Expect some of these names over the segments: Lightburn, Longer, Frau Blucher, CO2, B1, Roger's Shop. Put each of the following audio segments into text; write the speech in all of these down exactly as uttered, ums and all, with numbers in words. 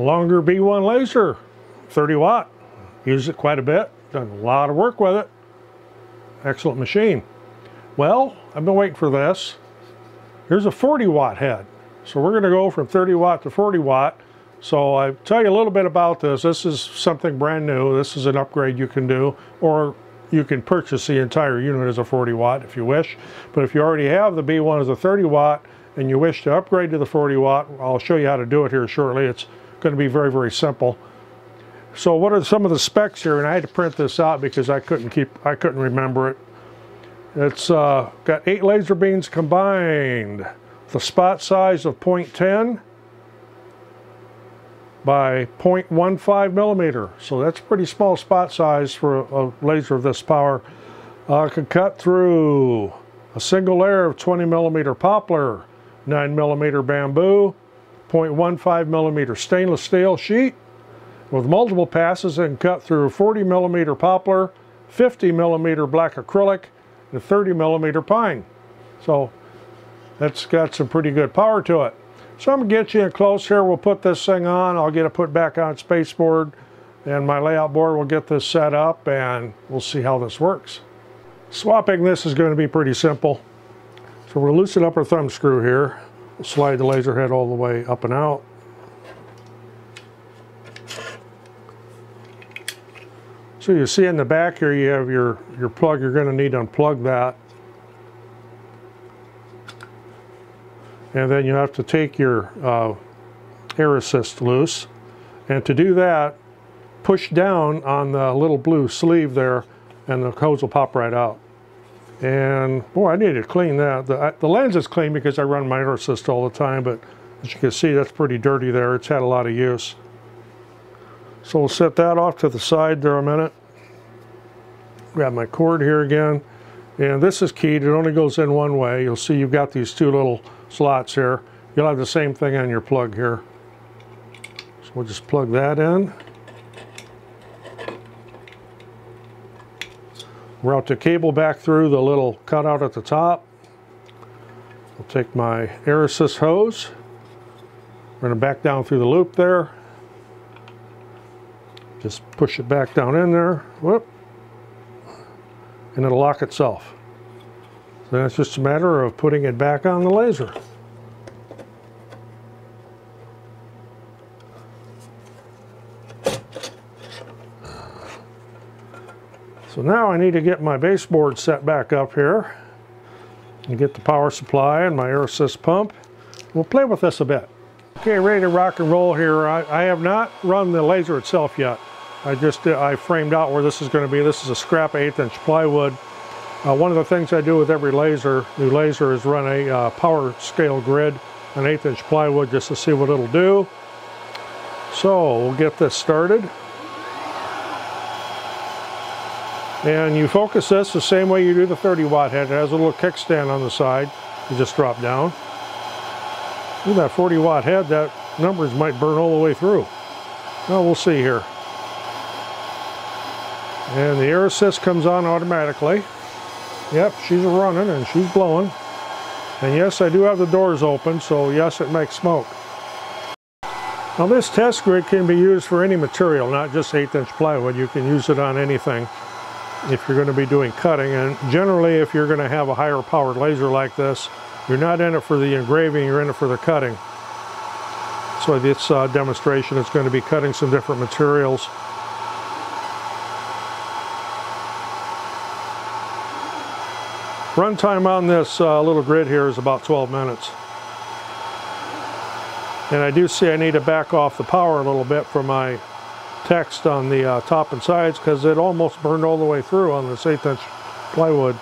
Longer B one laser, thirty watt. Use it quite a bit. Done a lot of work with it. Excellent machine. Well, I've been waiting for this. Here's a forty watt head. So we're going to go from thirty watt to forty watt. So I tell you a little bit about this. This is something brand new. This is an upgrade you can do, or you can purchase the entire unit as a forty watt if you wish. But if you already have the B one as a thirty watt and you wish to upgrade to the forty watt, I'll show you how to do it here shortly. It's going to be very, very simple. So what are some of the specs here? And I had to print this out because I couldn't keep, I couldn't remember it. It's uh, got eight laser beams combined. The spot size of point ten by point one five millimeter, so that's pretty small spot size for a laser of this power. Uh, can cut through a single layer of twenty millimeter poplar, nine millimeter bamboo, point one five millimeter stainless steel sheet with multiple passes, and cut through forty millimeter poplar, fifty millimeter black acrylic, and thirty millimeter pine. So that's got some pretty good power to it. So I'm going to get you in close here. We'll put this thing on. I'll get it put back on spaceboard, and my layout board will get this set up, and we'll see how this works. Swapping this is going to be pretty simple. So we'll loosen up our thumb screw here. We'll slide the laser head all the way up and out. So you see in the back here you have your, your plug. You're going to need to unplug that. And then you have to take your uh, air assist loose, and to do that, push down on the little blue sleeve there, and the hose will pop right out. And boy, I need to clean that. The, the lens is clean because I run my air assist all the time, but as you can see, that's pretty dirty there. It's had a lot of use. So we'll set that off to the side there a minute. Grab my cord here again, and this is keyed. It only goes in one way. You'll see you've got these two little slots here. You'll have the same thing on your plug here. So we'll just plug that in. Route the cable back through the little cutout at the top. I'll take my air assist hose. We're going to back down through the loop there. Just push it back down in there. Whoop. And it'll lock itself. Then it's just a matter of putting it back on the laser. So now I need to get my baseboard set back up here and get the power supply and my air assist pump. We'll play with this a bit. Okay, ready to rock and roll here. I, I have not run the laser itself yet. I just I framed out where this is going to be. This is a scrap eighth inch plywood. Uh, one of the things I do with every laser, new laser, is run a uh, power scale grid on eighth inch plywood just to see what it'll do. So we'll get this started. And you focus this the same way you do the thirty watt head. It has a little kickstand on the side. You just drop down. With that forty watt head, that numbers might burn all the way through. Well, we'll see here. And the air assist comes on automatically. Yep, she's running and she's blowing. And yes, I do have the doors open, so yes, it makes smoke. Now this test grid can be used for any material, not just eighth inch plywood. You can use it on anything if you're going to be doing cutting. And generally, if you're going to have a higher powered laser like this, you're not in it for the engraving, you're in it for the cutting. So this uh, demonstration is going to be cutting some different materials. Run time on this uh, little grid here is about twelve minutes. And I do see I need to back off the power a little bit for my text on the uh, top and sides, because it almost burned all the way through on this eighth inch plywood.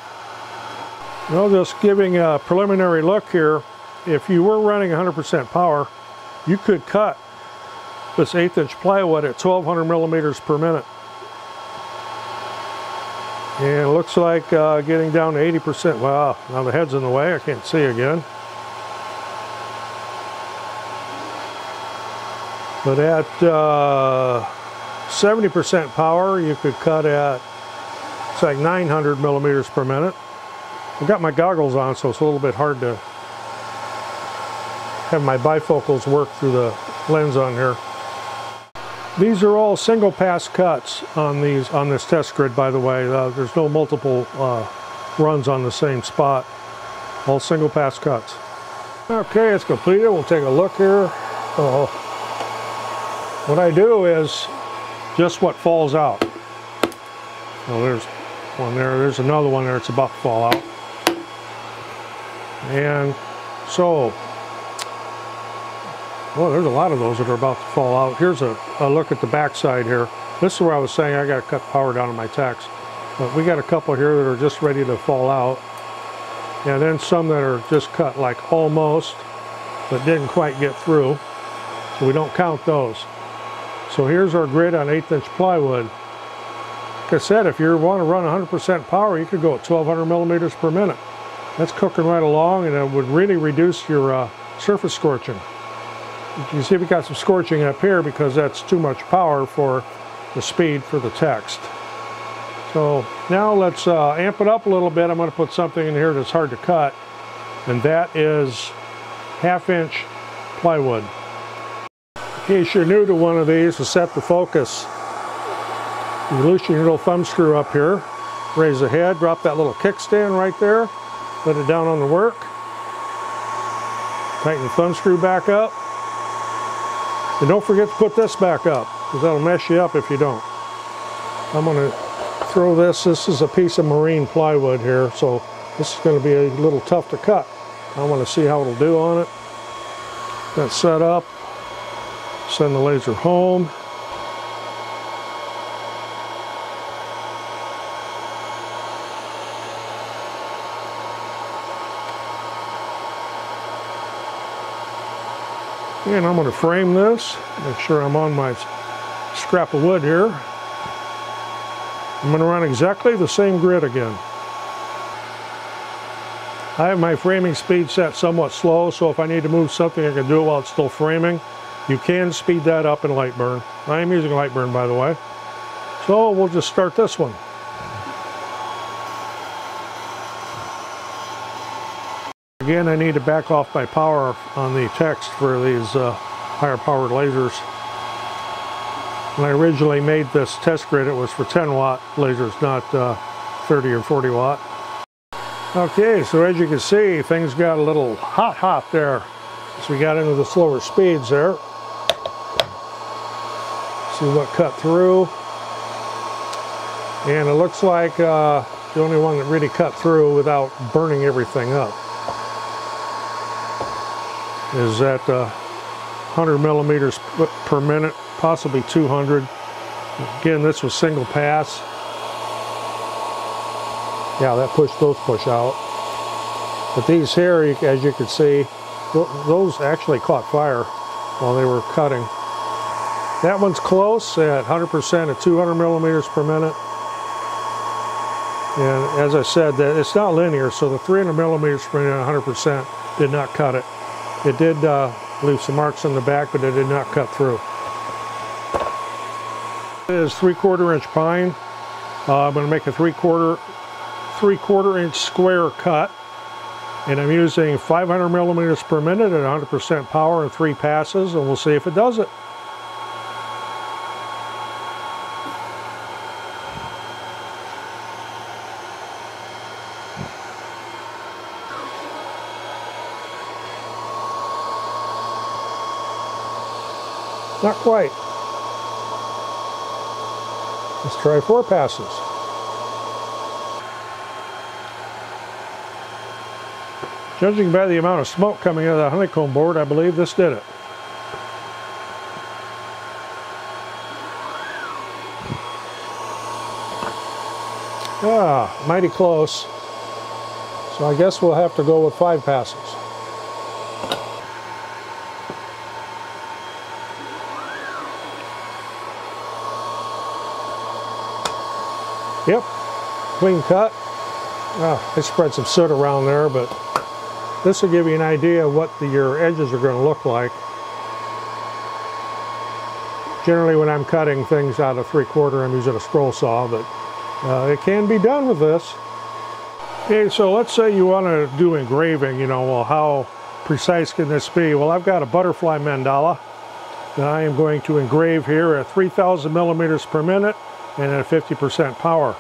Now just giving a preliminary look here, if you were running one hundred percent power, you could cut this eighth inch plywood at twelve hundred millimeters per minute. And it looks like uh, getting down to eighty percent. Wow, now the head's in the way. I can't see again. But at seventy percent uh, power, you could cut at, it's like nine hundred millimeters per minute. I've got my goggles on, so it's a little bit hard to have my bifocals work through the lens on here. These are all single pass cuts on these on this test grid, by the way. Uh, there's no multiple uh, runs on the same spot. All single pass cuts. Okay, it's completed. We'll take a look here. Uh, what I do is just what falls out. Well, there's one there. There's another one there. It's about to fall out. And so, well, there's a lot of those that are about to fall out. Here's a, a look at the backside here. This is where I was saying I got to cut power down on my tacks. But we got a couple here that are just ready to fall out. And then some that are just cut like almost, but didn't quite get through. So we don't count those. So here's our grid on eighth inch plywood. Like I said, if you want to run one hundred percent power, you could go at twelve hundred millimeters per minute. That's cooking right along, and it would really reduce your uh, surface scorching. You can see we got some scorching up here because that's too much power for the speed for the text. So now let's uh, amp it up a little bit. I'm going to put something in here that's hard to cut, and that is half inch plywood. In case you're new to one of these, to set the focus, you loosen your little thumb screw up here, raise the head, drop that little kickstand right there, let it down on the work, tighten the thumb screw back up. And don't forget to put this back up, because that'll mess you up if you don't. I'm going to throw this. This is a piece of marine plywood here, so this is going to be a little tough to cut. I want to see how it'll do on it. That's set up. Send the laser home. And I'm going to frame this, make sure I'm on my scrap of wood here. I'm going to run exactly the same grid again. I have my framing speed set somewhat slow, so if I need to move something, I can do it while it's still framing. You can speed that up in Lightburn. I am using Lightburn, by the way. So we'll just start this one. Again, I need to back off my power on the text for these uh, higher powered lasers. When I originally made this test grid, it was for ten watt lasers, not uh, thirty or forty watt. Okay, so as you can see, things got a little hot hot there as we got into the slower speeds there. See what cut through. And it looks like uh, the only one that really cut through without burning everything up is at uh, one hundred millimeters per minute, possibly two hundred. Again, this was single pass. Yeah, that pushed those push out. But these here, as you can see, those actually caught fire while they were cutting. That one's close at one hundred percent at two hundred millimeters per minute. And as I said, that it's not linear, so the three hundred millimeters per minute, one hundred percent, did not cut it. It did uh, leave some marks on the back, but it did not cut through. It is three-quarter inch pine. Uh, I'm going to make a three-quarter, three-quarter inch square cut, and I'm using five hundred millimeters per minute at one hundred percent power in three passes, and we'll see if it does it. Not quite. Let's try four passes. Judging by the amount of smoke coming out of the honeycomb board, I believe this did it. Ah, mighty close. So I guess we'll have to go with five passes. Yep, clean cut. Oh, I spread some soot around there, but this will give you an idea of what the, your edges are going to look like. Generally, when I'm cutting things out of three-quarter, I'm using a scroll saw, but uh, it can be done with this. Okay, so let's say you want to do engraving. You know, well, how precise can this be? Well, I've got a butterfly mandala, Now I am going to engrave here at three thousand millimeters per minute and at fifty percent power.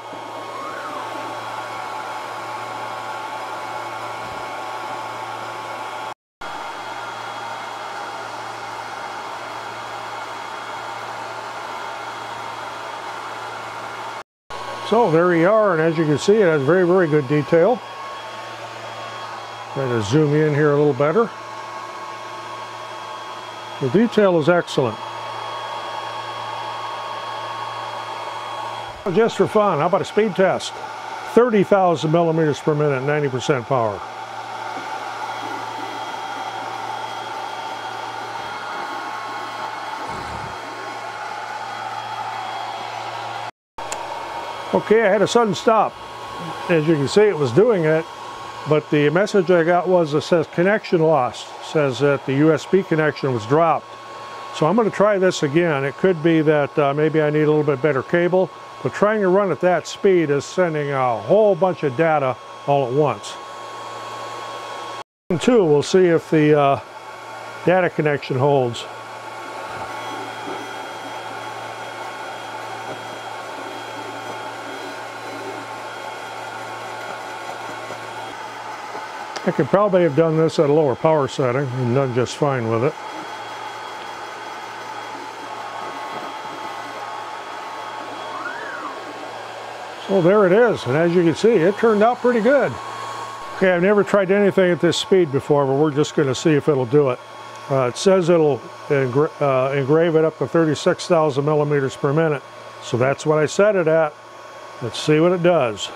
So there you are, and as you can see, it has very, very good detail. Try to zoom in here a little better. The detail is excellent. Just for fun, how about a speed test? thirty thousand millimeters per minute, ninety percent power. Okay, I had a sudden stop. As you can see, it was doing it, but the message I got was, it says connection lost. It says that the U S B connection was dropped. So I'm going to try this again. It could be that uh, maybe I need a little bit better cable, but trying to run at that speed is sending a whole bunch of data all at once. And two, we'll see if the uh, data connection holds. I could probably have done this at a lower power setting and done just fine with it. So there it is, and as you can see, it turned out pretty good. Okay, I've never tried anything at this speed before, but we're just going to see if it'll do it. Uh, it says it'll engra uh, engrave it up to thirty-six thousand millimeters per minute, so that's what I set it at. Let's see what it does.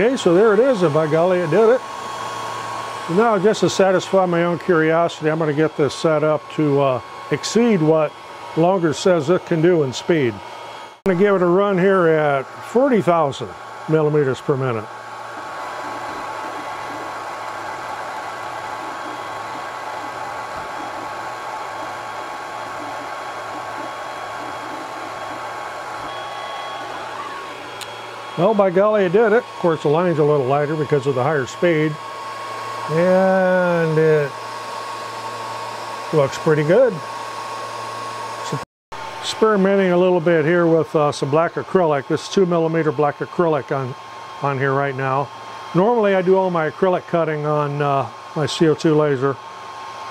Okay, so there it is, and by golly, it did it. Now, just to satisfy my own curiosity, I'm going to get this set up to uh, exceed what Longer says it can do in speed. I'm going to give it a run here at forty thousand millimeters per minute. Well, by golly, it did it. Of course, the line's a little lighter because of the higher speed. And it looks pretty good. So, experimenting a little bit here with uh, some black acrylic. This two millimeter black acrylic on, on here right now. Normally, I do all my acrylic cutting on uh, my C O two laser,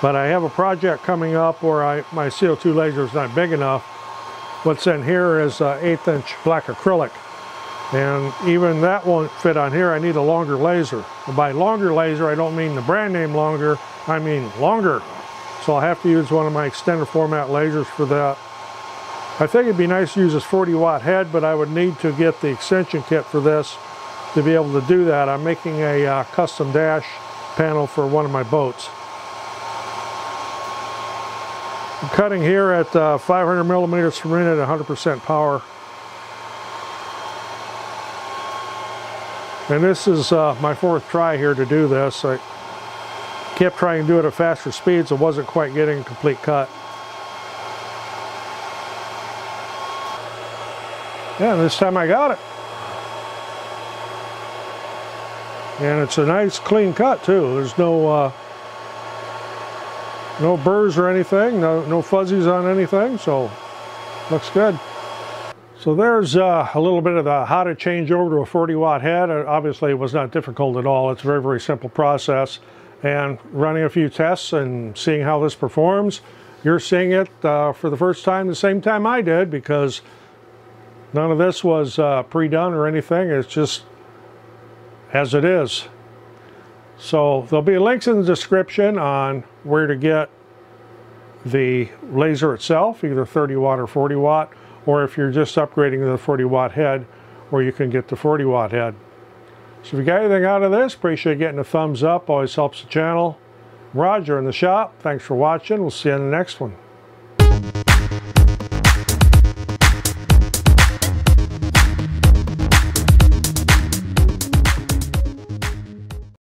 but I have a project coming up where I, my C O two laser is not big enough. What's in here is uh, eighth inch black acrylic. And even that won't fit on here. I need a longer laser. And by longer laser, I don't mean the brand name Longer, I mean Longer. So I'll have to use one of my extended format lasers for that. I think it'd be nice to use this forty watt head, but I would need to get the extension kit for this to be able to do that. I'm making a uh, custom dash panel for one of my boats. I'm cutting here at uh, five hundred millimeters per minute at one hundred percent power. And this is uh, my fourth try here to do this. I kept trying to do it at faster speeds. I wasn't quite getting a complete cut. Yeah, and this time I got it. And it's a nice clean cut too. There's no uh, no burrs or anything, no, no fuzzies on anything, so looks good. So there's uh, a little bit of the how to change over to a forty watt head. Obviously, it was not difficult at all. It's a very, very simple process. And running a few tests and seeing how this performs. You're seeing it uh, for the first time the same time I did, because none of this was uh, pre-done or anything. It's just as it is. So there'll be links in the description on where to get the laser itself, either thirty watt or forty watt. Or if you're just upgrading to the forty watt head, or you can get the forty watt head. So if you got anything out of this, appreciate getting a thumbs up, always helps the channel. Roger in the shop, thanks for watching, we'll see you in the next one.